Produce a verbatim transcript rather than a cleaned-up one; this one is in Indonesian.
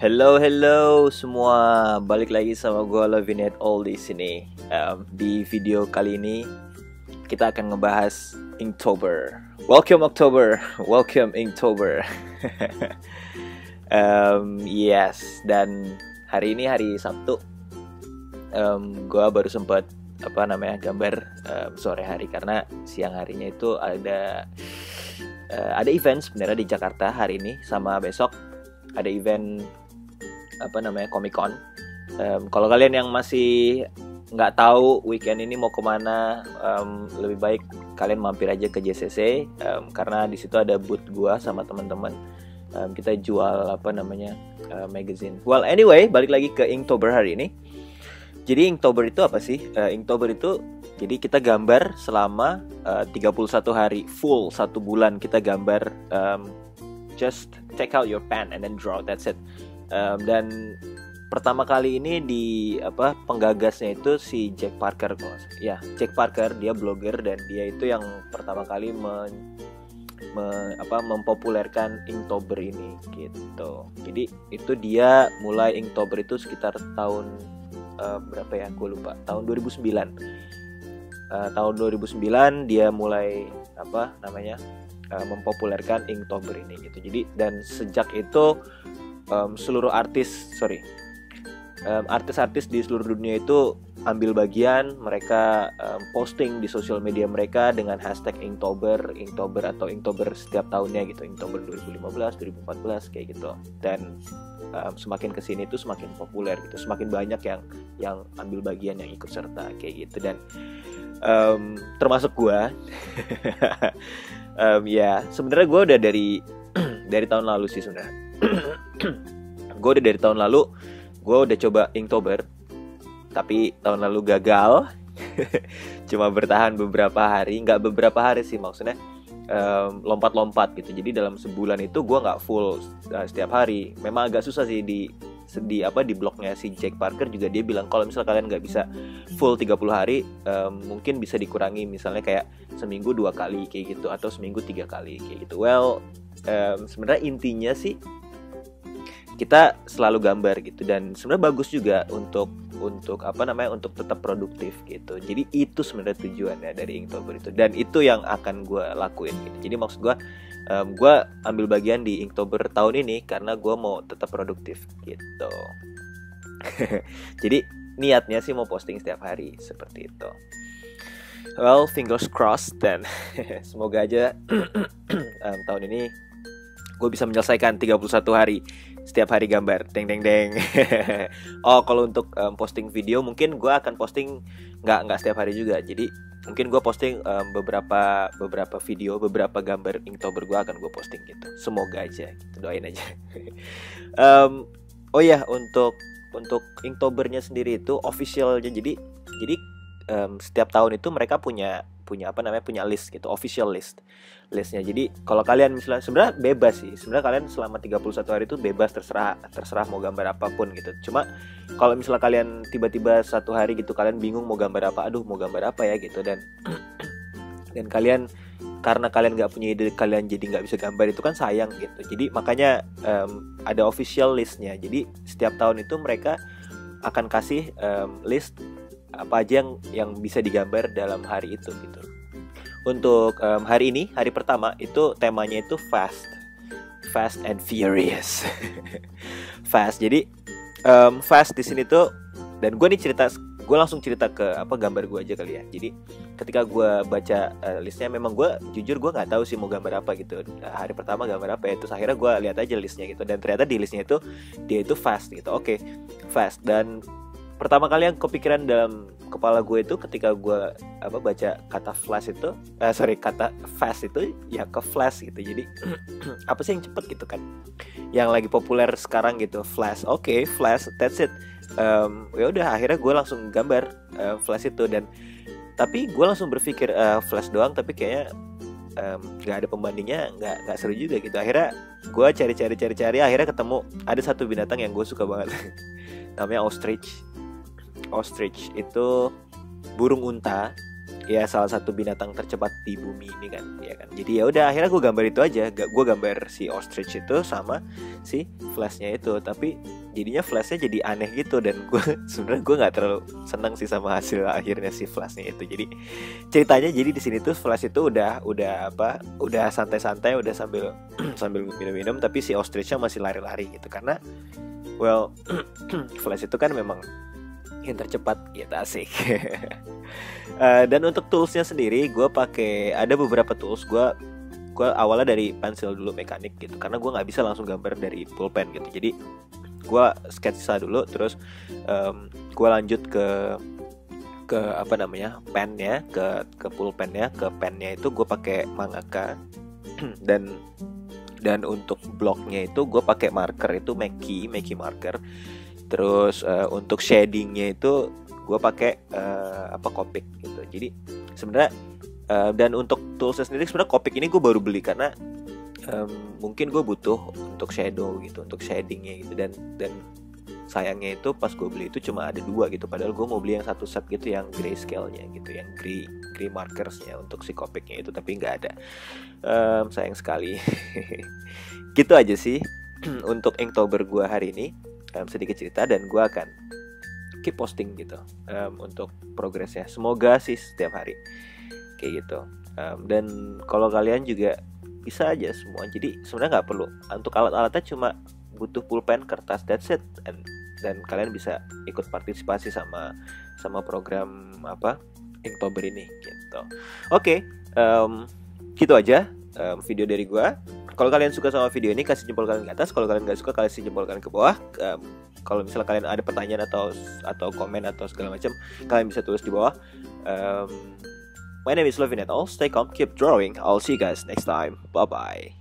Hello, hello semua, balik lagi sama gue Loafy Nite Owl di sini. Um, di video kali ini kita akan ngebahas Inktober. Welcome October, welcome Inktober. um, yes, dan hari ini hari Sabtu, um, gue baru sempat apa namanya gambar um, sore hari karena siang harinya itu ada uh, ada event sebenarnya di Jakarta hari ini sama besok ada event apa namanya Comic-Con. Um, kalau kalian yang masih nggak tahu weekend ini mau kemana, um, lebih baik kalian mampir aja ke J C C um, karena di situ ada booth gua sama teman-teman. Um, kita jual apa namanya uh, magazine. Well anyway, balik lagi ke Inktober hari ini. Jadi Inktober itu apa sih? Uh, Inktober itu jadi kita gambar selama uh, tiga puluh satu hari full satu bulan kita gambar. Um, just take out your pen and then draw. That's it. Um, dan pertama kali ini di apa penggagasnya itu si Jack Parker, bos. Ya, Jack Parker, dia blogger dan dia itu yang pertama kali men, me, apa mempopulerkan Inktober ini gitu. Jadi itu dia mulai Inktober itu sekitar tahun uh, berapa ya? Gue lupa. Tahun dua ribu sembilan. Uh, tahun dua ribu sembilan dia mulai apa namanya? Uh, mempopulerkan Inktober ini gitu. Jadi dan sejak itu um, seluruh artis, sorry, um, artis-artis di seluruh dunia itu ambil bagian, mereka um, posting di sosial media mereka dengan hashtag Inktober, Inktober atau Inktober setiap tahunnya gitu, Inktober dua ribu lima belas, dua ribu empat belas kayak gitu. Dan um, semakin kesini itu semakin populer gitu, semakin banyak yang yang ambil bagian, yang ikut serta kayak gitu dan um, termasuk gua. Um, ya, sebenarnya gue udah dari dari tahun lalu sih sebenarnya. Gue udah dari tahun lalu, gue udah coba Inktober, tapi tahun lalu gagal. Cuma bertahan beberapa hari, nggak beberapa hari sih maksudnya um, lompat-lompat gitu. Jadi dalam sebulan itu gue nggak full uh, setiap hari. Memang agak susah sih di di apa di blognya si Jack Parker juga dia bilang kalau misal kalian nggak bisa full tiga puluh hari um, mungkin bisa dikurangi misalnya kayak seminggu dua kali kayak gitu atau seminggu tiga kali kayak gitu. Well um, sebenarnya intinya sih kita selalu gambar gitu dan sebenarnya bagus juga untuk untuk apa namanya untuk tetap produktif gitu. Jadi itu sebenarnya tujuannya dari Inktober itu dan itu yang akan gue lakuin gitu. Jadi maksud gue Um, gue ambil bagian di Inktober tahun ini karena gue mau tetap produktif gitu. Jadi niatnya sih mau posting setiap hari seperti itu. Well, fingers crossed dan semoga aja um, tahun ini gue bisa menyelesaikan tiga puluh satu hari setiap hari gambar. Deng deng deng. Oh, kalau untuk um, posting video mungkin gue akan posting nggak nggak setiap hari juga. Jadi mungkin gue posting um, beberapa beberapa video, beberapa gambar Inktober gue akan gue posting gitu. Semoga aja, gitu, doain aja. um, oh ya, untuk untuk Inktobernya sendiri itu officialnya jadi jadi um, setiap tahun itu mereka punya punya apa namanya punya list gitu, official list listnya. Jadi kalau kalian misalnya sebenarnya bebas sih, sebenarnya kalian selama tiga puluh satu hari itu bebas terserah terserah mau gambar apapun gitu. Cuma kalau misalnya kalian tiba-tiba satu hari gitu kalian bingung mau gambar apa, aduh mau gambar apa ya gitu dan dan kalian karena kalian nggak punya ide kalian jadi nggak bisa gambar itu kan sayang gitu. Jadi makanya um, ada official listnya. Jadi setiap tahun itu mereka akan kasih um, list apa aja yang yang bisa digambar dalam hari itu gitu. Untuk um, hari ini hari pertama itu temanya itu fast, fast and furious. Fast. Jadi Um, fast di sini tuh dan gue nih cerita gue langsung cerita ke apa gambar gue aja kali ya. Jadi ketika gue baca uh, listnya memang gue jujur gue nggak tahu sih mau gambar apa gitu. Nah, hari pertama gambar apa ya, terus akhirnya gue lihat aja listnya gitu dan ternyata di listnya itu dia itu fast gitu. Oke, okay, fast dan pertama kali yang kepikiran dalam kepala gue itu ketika gue apa baca kata flash itu eh, sorry kata fast itu ya ke flash gitu. Jadi apa sih yang cepet gitu kan yang lagi populer sekarang gitu, flash. Oke, okay, flash, that's it. um, ya udah akhirnya gue langsung gambar uh, flash itu dan tapi gue langsung berpikir uh, flash doang tapi kayaknya nggak um, ada pembandingnya, nggak nggak seru juga gitu. Akhirnya gue cari-cari cari-cari akhirnya ketemu ada satu binatang yang gue suka banget. Namanya ostrich. Ostrich itu burung unta ya salah satu binatang tercepat di bumi ini kan, ya kan. Jadi ya udah akhirnya gue gambar itu aja, gue gambar si ostrich itu sama si flashnya itu, tapi jadinya flashnya jadi aneh gitu, dan gue sebenarnya gue nggak terlalu seneng sih sama hasil akhirnya si flashnya itu. Jadi ceritanya jadi di sini tuh flash itu udah udah apa, udah santai-santai, udah sambil sambil minum-minum, tapi si ostrichnya masih lari-lari gitu karena well flash itu kan memang yang tercepat gitu, asik. Uh, dan untuk toolsnya sendiri gue pakai ada beberapa tools. Gue gue awalnya dari pensil dulu mekanik gitu karena gue nggak bisa langsung gambar dari pulpen gitu. Jadi gue sketsa dulu, terus um, gue lanjut ke ke apa namanya pennya, ke ke pulpennya, ke pennya itu gue pakai Mangaka. dan dan untuk bloknya itu gue pakai marker itu Mckee Mckee marker. Terus uh, untuk shadingnya itu gue pakai uh, apa Copic gitu. Jadi sebenarnya uh, dan untuk toolsnya sendiri sebenarnya Copic ini gue baru beli karena um, mungkin gue butuh untuk shadow gitu, untuk shadingnya gitu, dan dan sayangnya itu pas gue beli itu cuma ada dua gitu. Padahal gue mau beli yang satu set gitu, yang grayscale-nya gitu, yang grey grey markersnya untuk si Copic-nya itu, tapi nggak ada, um, sayang sekali. Gitu aja sih untuk Inktober gue hari ini. Um, sedikit cerita, dan gue akan keep posting gitu um, untuk progresnya. Semoga sih setiap hari kayak gitu. Um, dan kalau kalian juga bisa aja semua. Jadi sebenarnya nggak perlu. Untuk alat-alatnya cuma butuh pulpen, kertas, that's it. And, dan kalian bisa ikut partisipasi sama sama program apa Inktober ini gitu. Oke, okay, um, gitu aja um, video dari gue. Kalau kalian suka sama video ini, kasih jempol kalian ke atas. Kalau kalian nggak suka, kasih jempol kalian ke bawah. Um, kalau misalnya kalian ada pertanyaan atau atau komen atau segala macam, kalian bisa tulis di bawah. Um, my name is Loafy Nite Owl. Stay calm, keep drawing. I'll see you guys next time. Bye bye.